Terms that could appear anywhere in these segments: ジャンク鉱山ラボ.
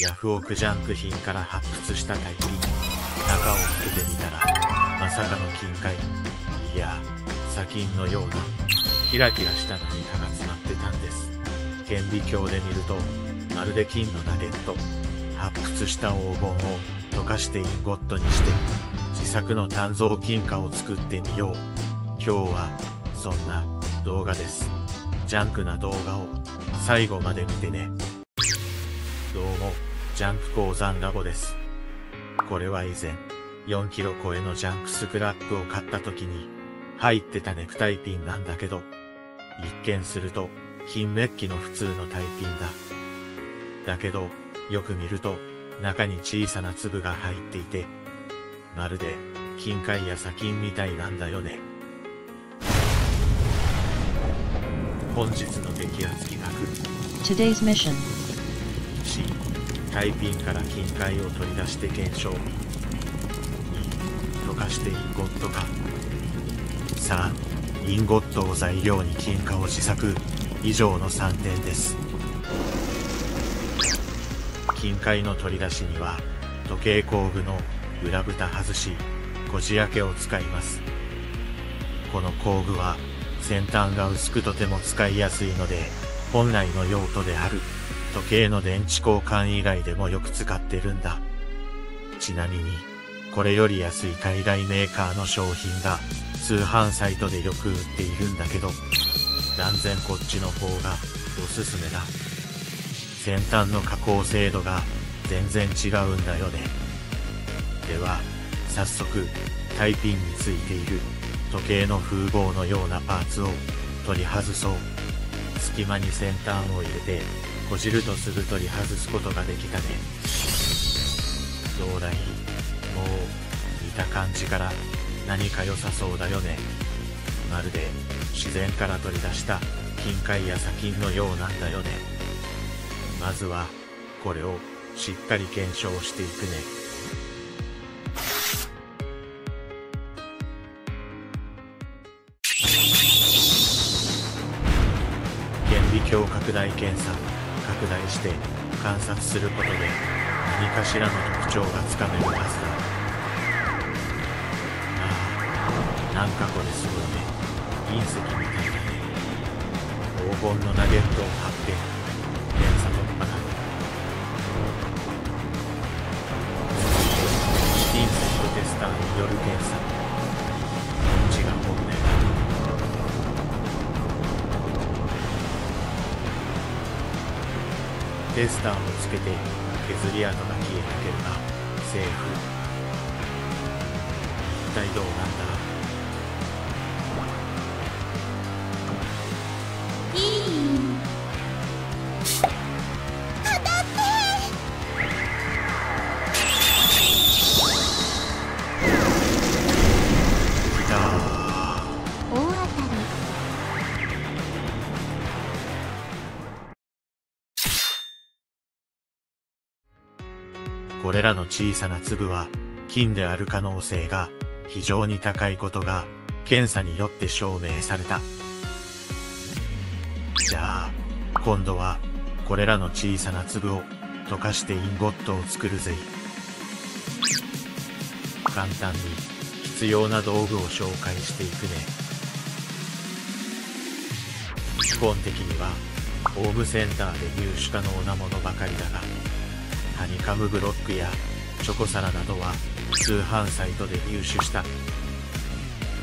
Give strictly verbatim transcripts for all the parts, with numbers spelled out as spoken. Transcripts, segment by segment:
ヤフオクジャンク品から発掘した大金、中を開けてみたらまさかの金塊。いや砂金のようなキラキラした何かが詰まってたんです。顕微鏡で見るとまるで金のナゲット。発掘した黄金を溶かしてインゴットにして自作の鍛造金貨を作ってみよう。今日はそんな動画です。ジャンクな動画を最後まで見てね。どうも、ジャンク鉱山ラボです。これは以前よんキロ超えのジャンクスクラップを買った時に入ってたネクタイピンなんだけど、一見すると金メッキの普通のタイピンだ。だけどよく見ると中に小さな粒が入っていて、まるで金塊や砂金みたいなんだよね。本日の激アツ企画 Today's Mission C. タイピンから金塊を取り出して検証 E. 溶かしてインゴット化。さあ、インゴットを材料に金貨を自作。以上のさんてんです。金塊の取り出しには時計工具の裏蓋外しこじ開けを使います。この工具は先端が薄くとても使いやすいので、本来の用途である時計の電池交換以外でもよく使ってるんだ。ちなみにこれより安い海外メーカーの商品が通販サイトでよく売っているんだけど、断然こっちの方がおすすめだ。先端の加工精度が全然違うんだよね。では早速タイピンについている時計の風貌のようなパーツを取り外そう。隙間に先端を入れてこじるとすぐ取り外すことができたね。どうだい？もう見た感じから何か良さそうだよね。まるで自然から取り出した金塊や砂金のようなんだよね。まずはこれをしっかり検証していくね。顕微鏡拡大検査。拡大して観察することで何かしらの特徴がつかめるはずだ。ああ、なんかこれすごいね。隕石みたいなね。黄金のナゲットを貼って連鎖突破だ。隕石とテスターによる検査。こっちが本命だ。テスターをつけて削り跡が消えなければセーフ。一体どうなんだ。これらの小さな粒は金である可能性が非常に高いことが検査によって証明された。じゃあ今度はこれらの小さな粒を溶かしてインゴットを作るぜ。簡単に必要な道具を紹介していくね。基本的にはホームセンターで入手可能なものばかりだが、ハニカムブロックやチョコサラなどは通販サイトで入手した。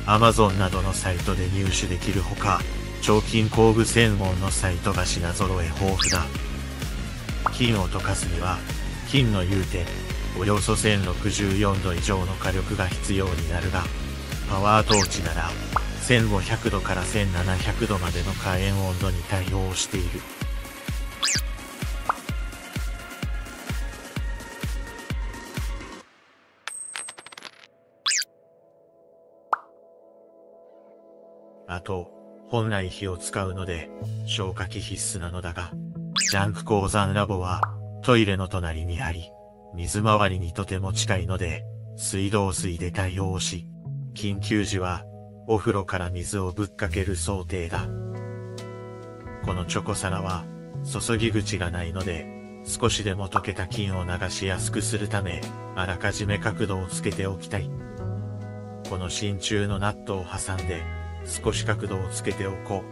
アマゾン などのサイトで入手できるほか、彫金工具専門のサイトが品揃え豊富だ。金を溶かすには金の融点およそせんろくじゅうよんど以上の火力が必要になるが、パワートーチならせんごひゃくどからせんななひゃくどまでの火炎温度に対応している。あと、本来火を使うので、消火器必須なのだが、ジャンク鉱山ラボは、トイレの隣にあり、水回りにとても近いので、水道水で対応し、緊急時は、お風呂から水をぶっかける想定だ。このチョコ皿は、注ぎ口がないので、少しでも溶けた菌を流しやすくするため、あらかじめ角度をつけておきたい。この真鍮のナットを挟んで、少し角度をつけておこ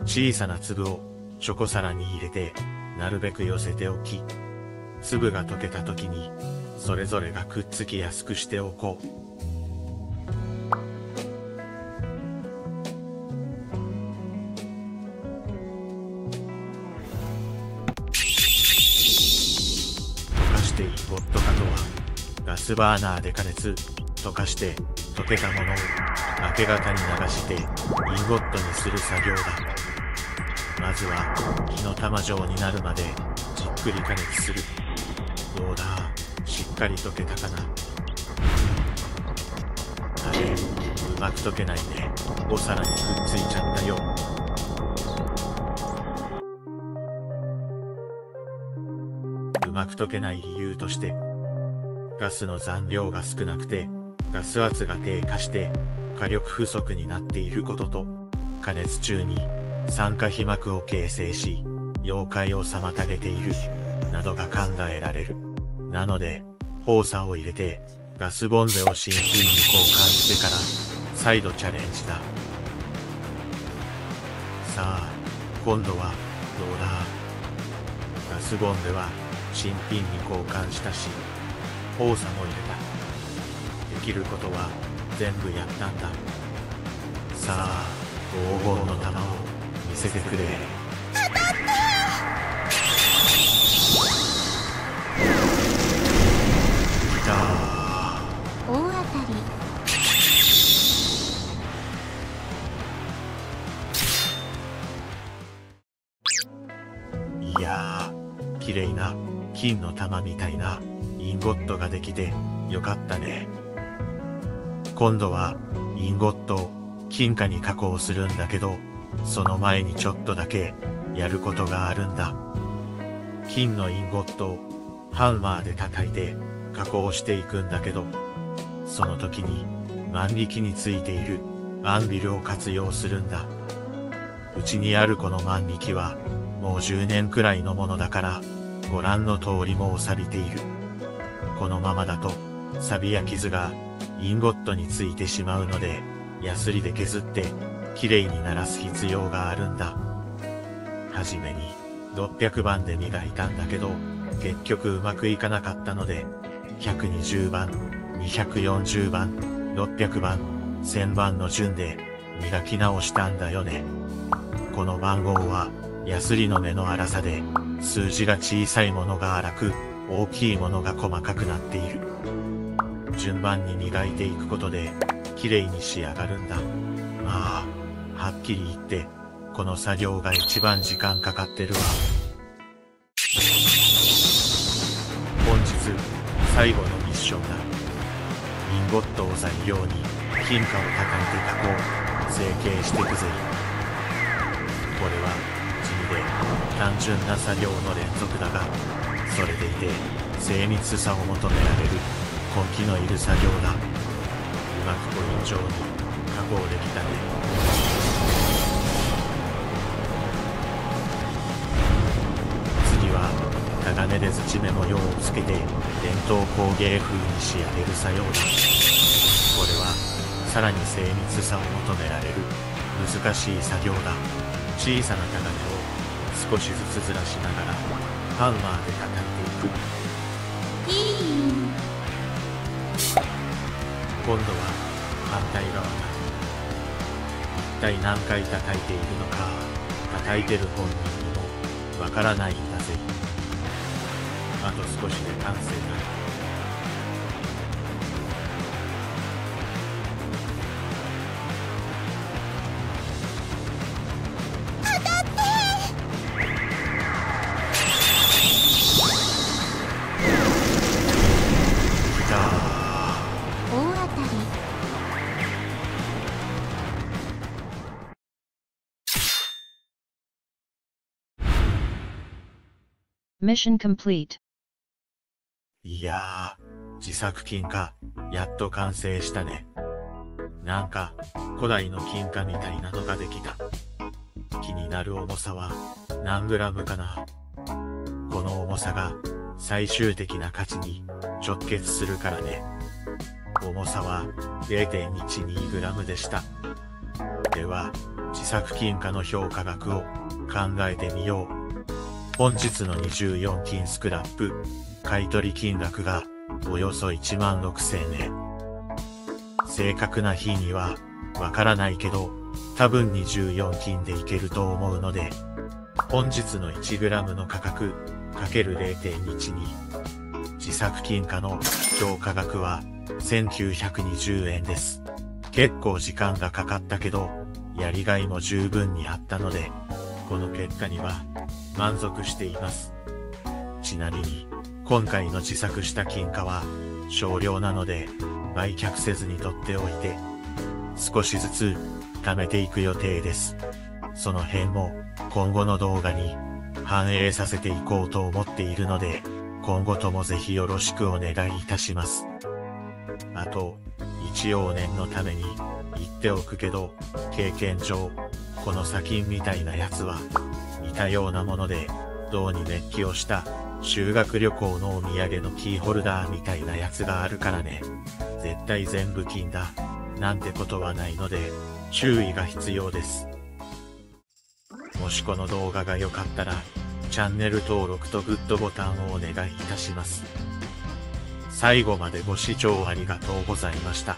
う。小さな粒をチョコ皿に入れて、なるべく寄せておき、粒が溶けた時に、それぞれがくっつきやすくしておこう。ホット化とは、ガスバーナーで加熱、溶かして、溶けたものを、明け方に流して、インゴットにする作業だ。まずは、火の玉状になるまで、じっくり加熱する。どうだ、しっかり溶けたかな。あれ、うまく溶けないね。お皿にくっついちゃったよ。うまく溶けない理由として、ガスの残量が少なくて、ガス圧が低下して、火力不足になっていることと、加熱中に酸化皮膜を形成し、溶解を妨げている、などが考えられる。なので、放射を入れて、ガスボンベを真鍮に交換してから、再度チャレンジだ。さあ、今度は、どうだ？ガスボンベは、新品に交換したし、放射も入れた。できることは全部やったんだ。さあ、黄金の玉を見せてくれ。当たった！きたー。大当たり。いやー、綺麗な。金の玉みたいなインゴットができてよかったね。今度はインゴットを金貨に加工するんだけど、その前にちょっとだけやることがあるんだ。金のインゴットをハンマーで叩いて加工していくんだけど、その時に万力についているアンビルを活用するんだ。うちにあるこの万力はもうじゅうねんくらいのものだから、ご覧の通りもう錆びている。このままだと、錆や傷がインゴットについてしまうので、ヤスリで削って、きれいにならす必要があるんだ。はじめに、ろっぴゃくばんで磨いたんだけど、結局うまくいかなかったので、ひゃくにじゅうばん、にひゃくよんじゅうばん、ろっぴゃくばん、せんばんの順で、磨き直したんだよね。この番号は、ヤスリの目の粗さで、数字が小さいものが粗く、大きいものが細かくなっている。順番に磨いていくことで、綺麗に仕上がるんだ。まあ、はっきり言って、この作業が一番時間かかってるわ。本日、最後のミッションだ。インゴットを材料に、金貨を叩いて加工、成形してくぜ。これは、で単純な作業の連続だが、それでいて精密さを求められる根気のいる作業だ。うまくポイント上に加工できたね。次は鋼で土目模様をつけて伝統工芸風に仕上げる作業だ。これはさらに精密さを求められる難しい作業だ。小さな鋼を少しずつずらしながらハンマーで叩いていく。今度は反対側だ。一体何回叩いているのか、叩いてる本人にもわからないんだぜ。あと少しで完成だ。Mission complete。 いやー、自作金貨、やっと完成したね。なんか、古代の金貨みたいなのができた。気になる重さは、何グラムかな。重さが最終的な価値に直結するからね。重さは ゼロ点いちにグラム でした。では、自作金貨の評価額を考えてみよう。本日のにじゅうよんきんスクラップ、買取金額がおよそいちまんろくせんえん。正確な日にはわからないけど、多分にじゅうよんきんでいけると思うので、本日の いちグラム の価格 かけるゼロ点いちに 自作金貨の評価額はせんきゅうひゃくにじゅうえんです。結構時間がかかったけど、やりがいも十分にあったので、この結果には満足しています。ちなみに、今回の自作した金貨は少量なので、売却せずに取っておいて、少しずつ貯めていく予定です。その辺も今後の動画に反映させていこうと思っているので、今後ともぜひよろしくお願いいたします。あと、一応念のために言っておくけど、経験上、この砂金みたいなやつは、似たようなもので、銅にメッキをした修学旅行のお土産のキーホルダーみたいなやつがあるからね。絶対全部金だ、なんてことはないので、注意が必要です。もしこの動画が良かったら、チャンネル登録とグッドボタンをお願いいたします。最後までご視聴ありがとうございました。